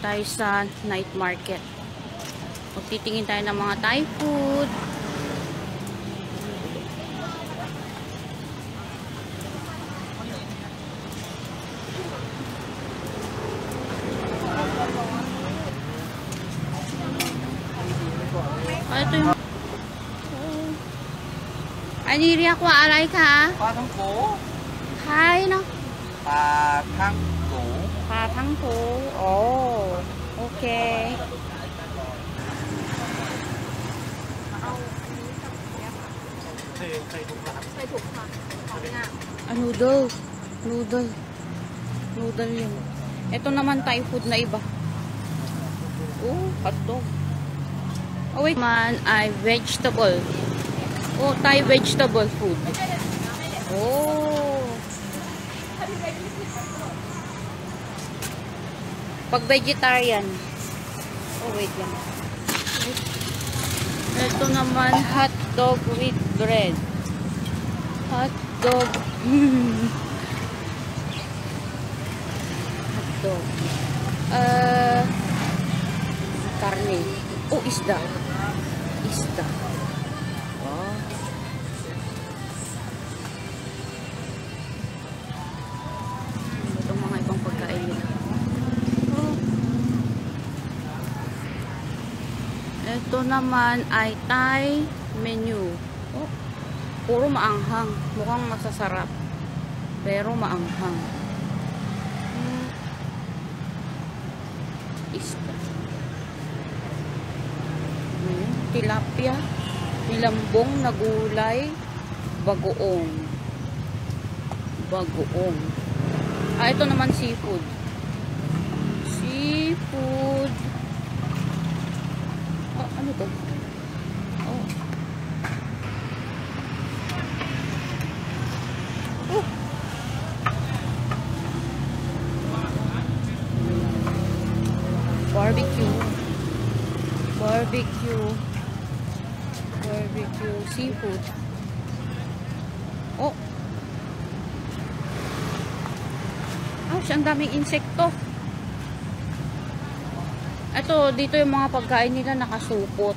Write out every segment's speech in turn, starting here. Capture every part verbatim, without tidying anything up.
Tayo sa night market. Magtitingin tayo ng mga Thai food. Ah, ito yung... Aniri ako, alay ka? Patangko. Hi, no? Patangko. Patangko. Oh, okay. Ah, noodle. Noodle. Noodle yun. Ito naman Thai food na iba. Oh, hotdog. Oh, wait. Man, ay vegetable. Oh, Thai vegetable food. Oh. Pag vegetarian. Oh, wait lang. Ito naman, hot dog with bread. Hot dog. Hot dog. Uh, karne. Oh, isda. Isda. Ito naman ay Thai menu. Oh, puro maanghang. Mukhang masasarap. Pero maanghang. Hmm. Isda. Hmm. Tilapia. Tilambong na gulay. Bagoong. Bagoong. Ah, ito naman seafood. Seafood. Ano to? Oh. Oh. Barbecue. Barbecue. Barbecue seafood. Oh. Ah, ang daming insekto. Ito, dito yung mga pagkain nila nakasupot.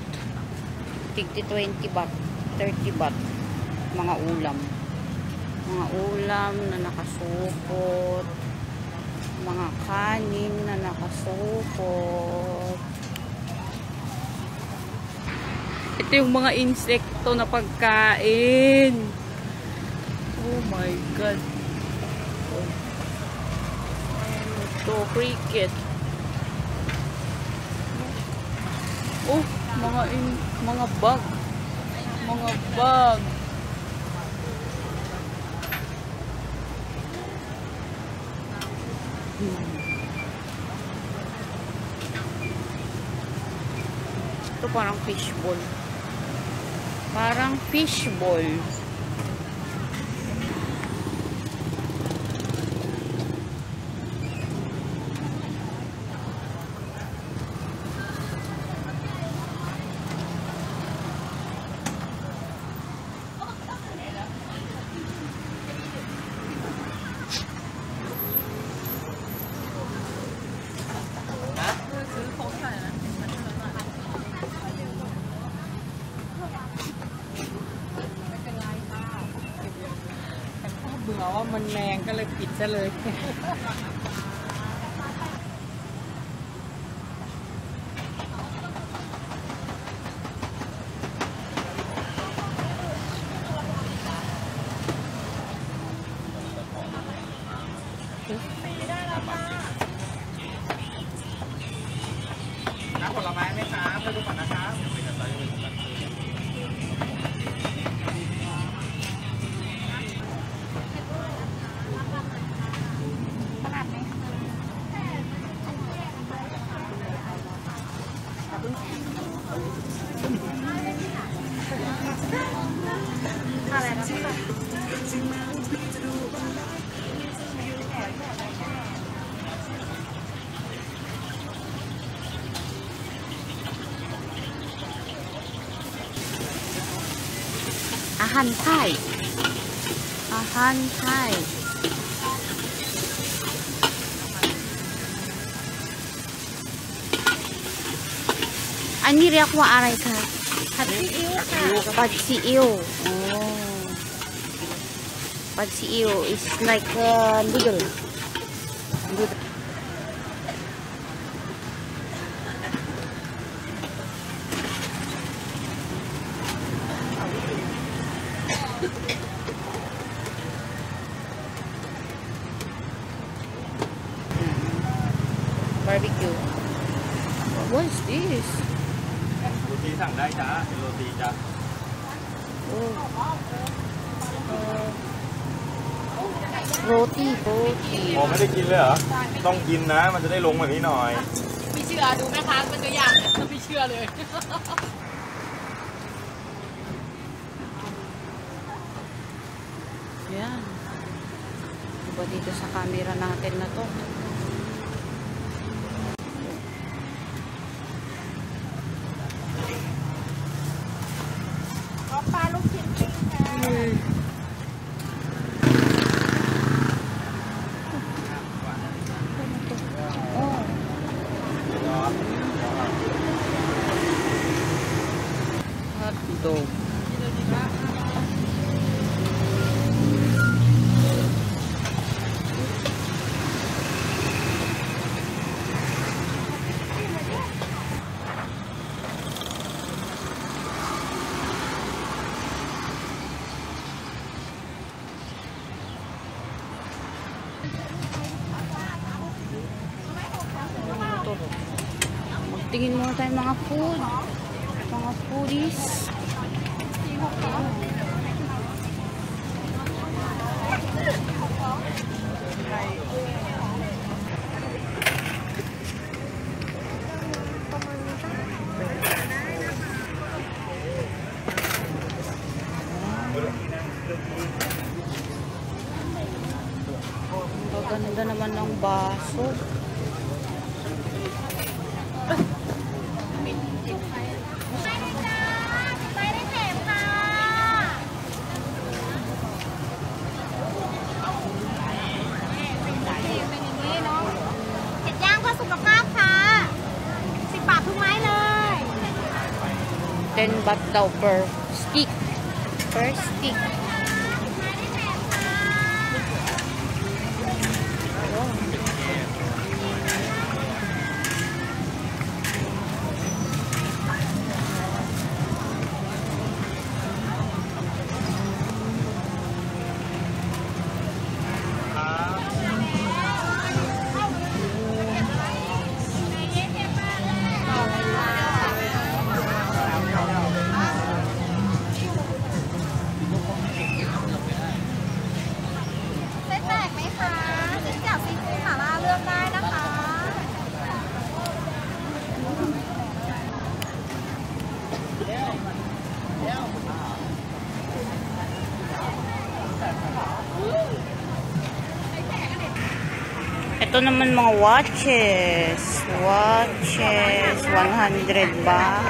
fifty, twenty baht. thirty baht. Mga ulam. Mga ulam na nakasupot. Mga kanin na nakasupot. Ito yung mga insekto na pagkain. Oh my God. Oh. Ito, cricket. Oh, mga in, mga bag. Mga bag. Hmm. Ito parang fishball. Parang fishball.มันแมงก็เลยปิดซะเลย น้ำผลไม้ไหมคะไปดูก่อนนะคะอาหารไทย อาหารไทย อ อันนี้เรียกว่าอะไรคะผัดซีอิ๊วค่ะผัดซีอิ๊วโอ้ผัดซีอิ๊ว is like noodle noodle barbecue. What is this? Roti, sang dai cha, roti cha. Roti, roti. ผมไม่ได้กินเลยเหรอต้องกินนะมันจะได้ลงแบบนี้หน่อยไม่เชื่อดูแม่ค้าเป็นตัวอย่างไม่เชื่อเลยYan. Diba dito sa camera natin na to. Tingin muna tayo mga food, mga foodies. Ang ganda naman ng baso. But daw per stick per stick Ito naman mga watches. Watches. one hundred ba?